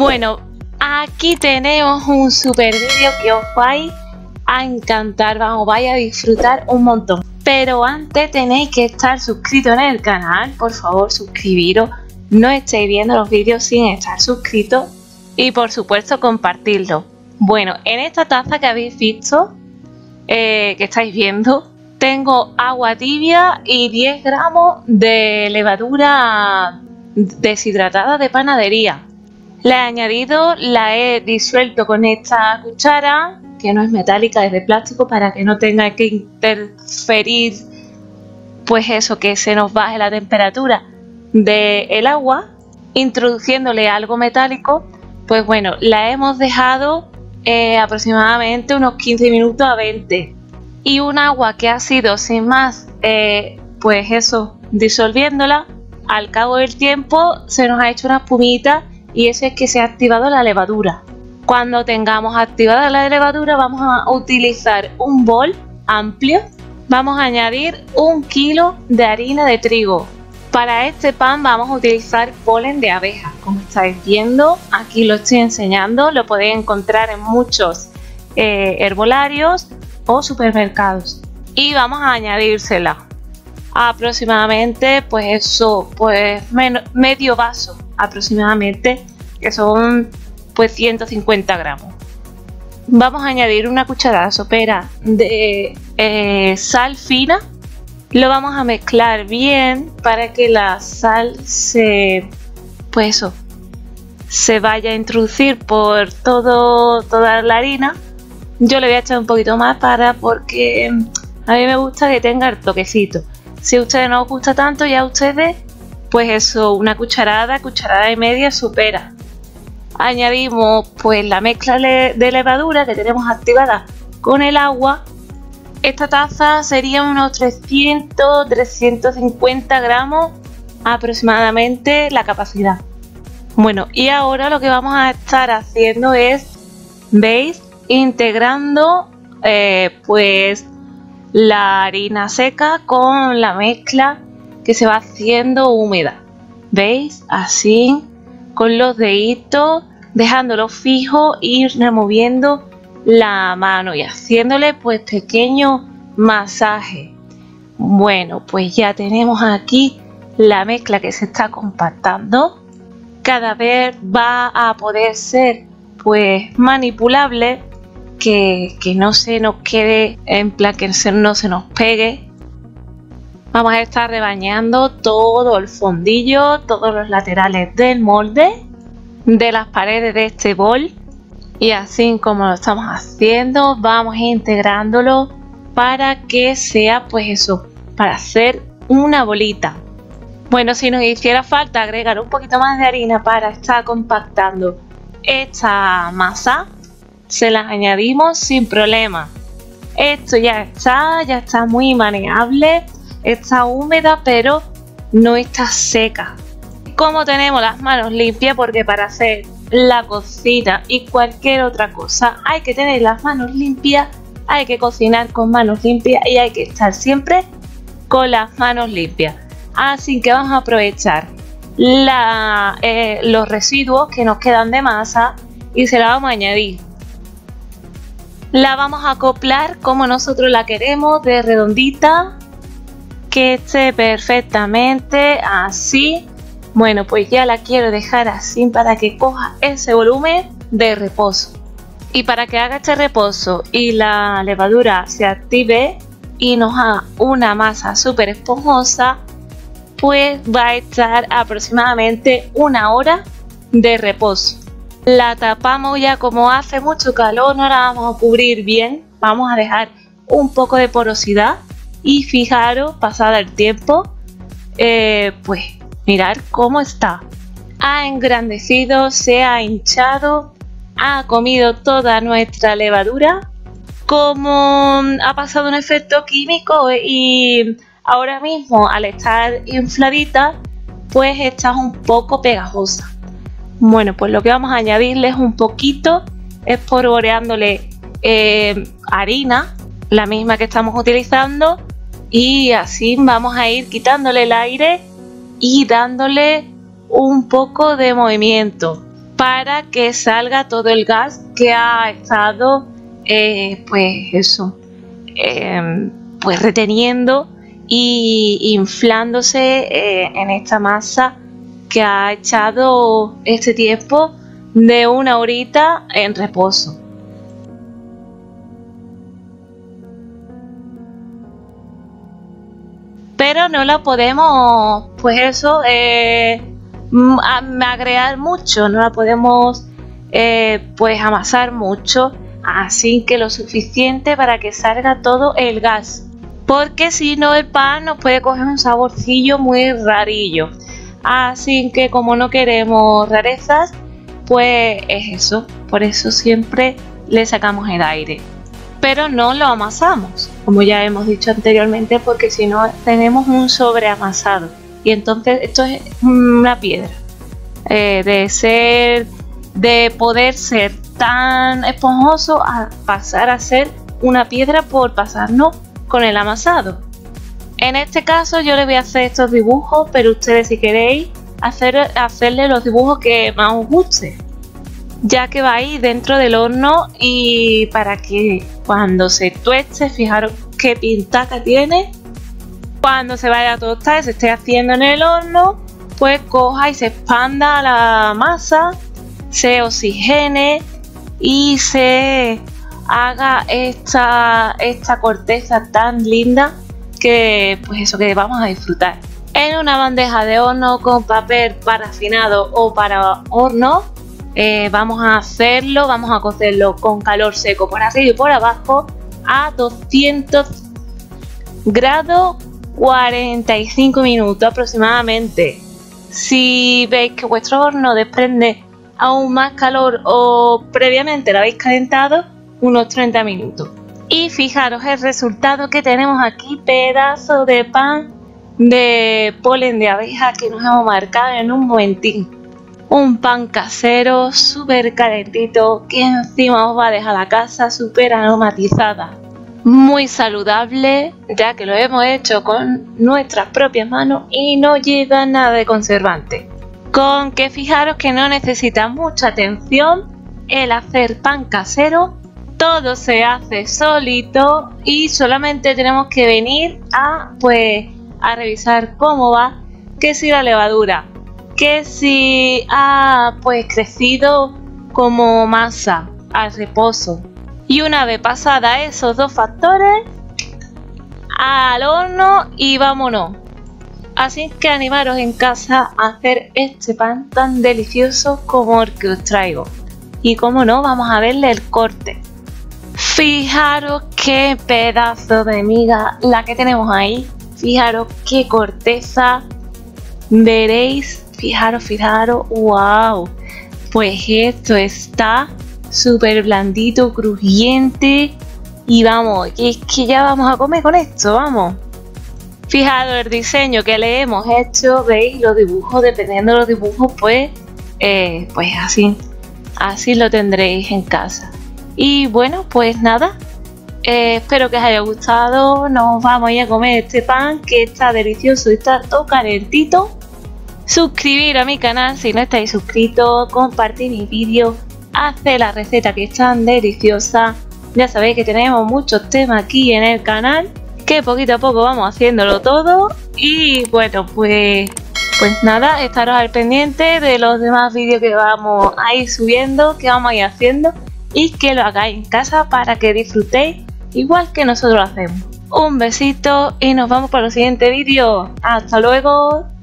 Bueno, aquí tenemos un super vídeo que os vais a encantar, vamos, vais a disfrutar un montón. Pero antes tenéis que estar suscritos en el canal, por favor suscribiros, no estéis viendo los vídeos sin estar suscritos y por supuesto compartirlo. Bueno, en esta taza que habéis visto, que estáis viendo, tengo agua tibia y 10 gramos de levadura deshidratada de panadería. La he añadido, la he disuelto con esta cuchara, que no es metálica, es de plástico, para que no tenga que interferir, pues eso, que se nos baje la temperatura del agua, introduciéndole algo metálico. Pues bueno, la hemos dejado aproximadamente unos 15 minutos a 20, y un agua que ha sido sin más, pues eso, disolviéndola, al cabo del tiempo se nos ha hecho una espumita y eso es que se ha activado la levadura. Cuando tengamos activada la levadura vamos a utilizar un bol amplio, vamos a añadir 1 kilo de harina de trigo. Para este pan vamos a utilizar polen de abeja, como estáis viendo, aquí lo estoy enseñando, lo podéis encontrar en muchos herbolarios o supermercados. Y vamos a añadírsela aproximadamente, pues eso, pues medio vaso aproximadamente, que son pues 150 gramos. Vamos a añadir una cucharada sopera de sal fina. Lo vamos a mezclar bien para que la sal se vaya a introducir por toda la harina. Yo le voy a echar un poquito más porque a mí me gusta que tenga el toquecito. Si a ustedes no os gusta tanto, ya ustedes, pues eso, una cucharada y media supera. Añadimos pues la mezcla de levadura que tenemos activada con el agua. Esta taza sería unos 300-350 gramos aproximadamente la capacidad. Bueno, y ahora lo que vamos a estar haciendo es, ¿veis? Integrando pues la harina seca con la mezcla que se va haciendo húmeda. ¿Veis? Así, con los deditos, dejándolo fijo y removiendo la mano y haciéndole pues pequeño masaje. Bueno, pues ya tenemos aquí la mezcla que se está compactando. Cada vez va a poder ser pues manipulable, que no se nos quede en plan, que no se nos pegue. Vamos a estar rebañando todo el fondillo, todos los laterales del molde, de las paredes de este bol. Y así como lo estamos haciendo, vamos integrándolo para que sea, pues eso, para hacer una bolita. Bueno, si nos hiciera falta agregar un poquito más de harina para estar compactando esta masa, se las añadimos sin problema. Esto ya está muy manejable, está húmeda pero no está seca. Como tenemos las manos limpias, porque para hacer la cocina y cualquier otra cosa hay que tener las manos limpias, hay que cocinar con manos limpias y hay que estar siempre con las manos limpias. Así que vamos a aprovechar los residuos que nos quedan de masa y se la vamos a añadir. La vamos a acoplar como nosotros la queremos, de redondita, que esté perfectamente así. Bueno, pues ya la quiero dejar así para que coja ese volumen de reposo. Y para que haga este reposo y la levadura se active y nos haga una masa súper esponjosa, pues va a estar aproximadamente 1 hora de reposo. La tapamos ya, como hace mucho calor no la vamos a cubrir bien, vamos a dejar un poco de porosidad y fijaros, pasado el tiempo, pues mirad cómo está. Ha engrandecido, se ha hinchado, ha comido toda nuestra levadura. Como ha pasado un efecto químico y ahora mismo al estar infladita, pues está un poco pegajosa. Bueno, pues lo que vamos a añadirle es un poquito, espolvoreándole harina, la misma que estamos utilizando, y así vamos a ir quitándole el aire y dándole un poco de movimiento para que salga todo el gas que ha estado pues reteniendo y inflándose en esta masa que ha echado este tiempo de una horita en reposo. Pero no la podemos, pues eso, agregar mucho, no la podemos pues amasar mucho, así que lo suficiente para que salga todo el gas, porque si no el pan nos puede coger un saborcillo muy rarillo, así que como no queremos rarezas, pues es eso, por eso siempre le sacamos el aire, pero no lo amasamos, como ya hemos dicho anteriormente, porque si no tenemos un sobreamasado y entonces esto es una piedra. De poder ser tan esponjoso a pasar a ser una piedra por pasarnos con el amasado. En este caso yo le voy a hacer estos dibujos, pero ustedes si queréis hacerle los dibujos que más os guste, ya que va ahí dentro del horno, y para que cuando se tueste, fijaros qué pintaca tiene, cuando se vaya a tostar, se esté haciendo en el horno, pues coja y se expanda la masa, se oxigene y se haga esta corteza tan linda que pues eso, que vamos a disfrutar. En una bandeja de horno con papel parafinado o para horno, vamos a hacerlo, vamos a cocerlo con calor seco por arriba y por abajo a 200 grados 45 minutos aproximadamente. Si veis que vuestro horno desprende aún más calor o previamente lo habéis calentado, unos 30 minutos. Y fijaros el resultado que tenemos aquí, pedazo de pan de polen de abeja que nos hemos marcado en un momentín. Un pan casero súper calentito que encima os va a dejar la casa súper aromatizada. Muy saludable, ya que lo hemos hecho con nuestras propias manos y no lleva nada de conservante. Con que fijaros que no necesita mucha atención el hacer pan casero. Todo se hace solito y solamente tenemos que venir a revisar cómo va, que si la levadura, que si ha pues crecido como masa al reposo, y una vez pasada esos dos factores, al horno y vámonos. Así que animaros en casa a hacer este pan tan delicioso como el que os traigo, y como no, vamos a verle el corte. Fijaros qué pedazo de miga la que tenemos ahí, fijaros qué corteza, veréis. Fijaros, wow, pues esto está súper blandito, crujiente, y vamos, es que ya vamos a comer con esto, vamos. Fijaros el diseño que le hemos hecho, veis los dibujos, dependiendo de los dibujos, pues así lo tendréis en casa. Y bueno, pues nada, espero que os haya gustado, nos vamos a ir a comer este pan que está delicioso y está todo calentito. Suscribiros a mi canal si no estáis suscritos, compartir mis vídeos, hacer la receta que es tan deliciosa. Ya sabéis que tenemos muchos temas aquí en el canal, que poquito a poco vamos haciéndolo todo. Y bueno, pues nada, estaros al pendiente de los demás vídeos que vamos a ir subiendo, que vamos a ir haciendo, y que lo hagáis en casa para que disfrutéis igual que nosotros lo hacemos. Un besito y nos vamos para el siguiente vídeo. ¡Hasta luego!